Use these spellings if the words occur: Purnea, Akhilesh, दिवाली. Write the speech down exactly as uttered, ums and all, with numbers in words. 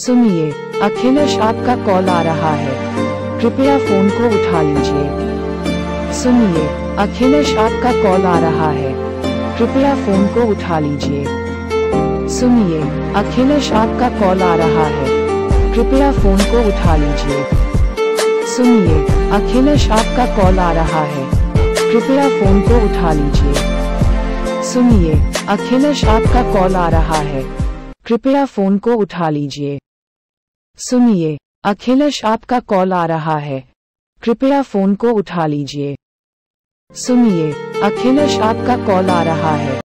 सुनिए, अखिलेश आपका कॉल आ रहा है, कृपया फोन को उठा लीजिए। सुनिए, अखिलेश आपका कॉल आ रहा है, कृपया फोन को उठा लीजिए। सुनिए, अखिलेश आपका कॉल आ रहा है, कृपया फोन को उठा लीजिए। सुनिए, अखिलेश आपका कॉल आ रहा है, कृपया फोन को उठा लीजिए। सुनिए, अखिलेश आपका कॉल आ रहा है, कृपया फोन को उठा लीजिए। सुनिए, अखिलेश आपका कॉल आ रहा है, कृपया फोन को उठा लीजिए। सुनिए, अखिलेश आपका कॉल आ रहा है।